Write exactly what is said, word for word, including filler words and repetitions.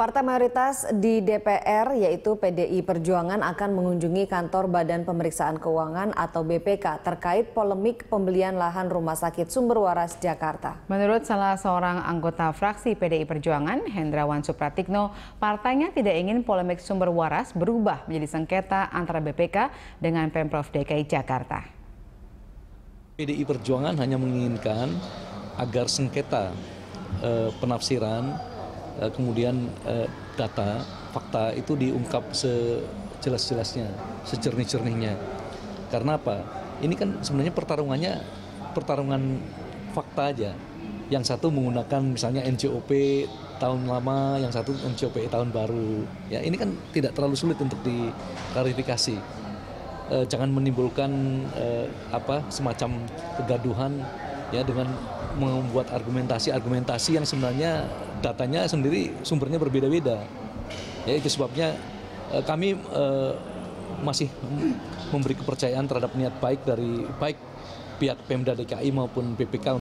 Partai mayoritas di D P R yaitu P D I Perjuangan akan mengunjungi kantor Badan Pemeriksaan Keuangan atau B P K terkait polemik pembelian lahan Rumah Sakit Sumber Waras Jakarta. Menurut salah seorang anggota fraksi P D I Perjuangan, Hendrawan Supratikno, partainya tidak ingin polemik Sumber Waras berubah menjadi sengketa antara B P K dengan Pemprov D K I Jakarta. P D I Perjuangan hanya menginginkan agar sengketa eh, penafsiran kemudian data, fakta itu diungkap sejelas-jelasnya, sejernih-jernihnya. Karena apa? Ini kan sebenarnya pertarungannya pertarungan fakta aja. Yang satu menggunakan misalnya N J O P tahun lama, yang satu N J O P tahun baru. Ya, ini kan tidak terlalu sulit untuk diklarifikasi. E, jangan menimbulkan e, apa semacam kegaduhan ya dengan membuat argumentasi-argumentasi yang sebenarnya datanya sendiri sumbernya berbeda-beda. Ya, itu sebabnya eh, kami eh, masih memberi kepercayaan terhadap niat baik dari baik pihak Pemda D K I maupun B P K.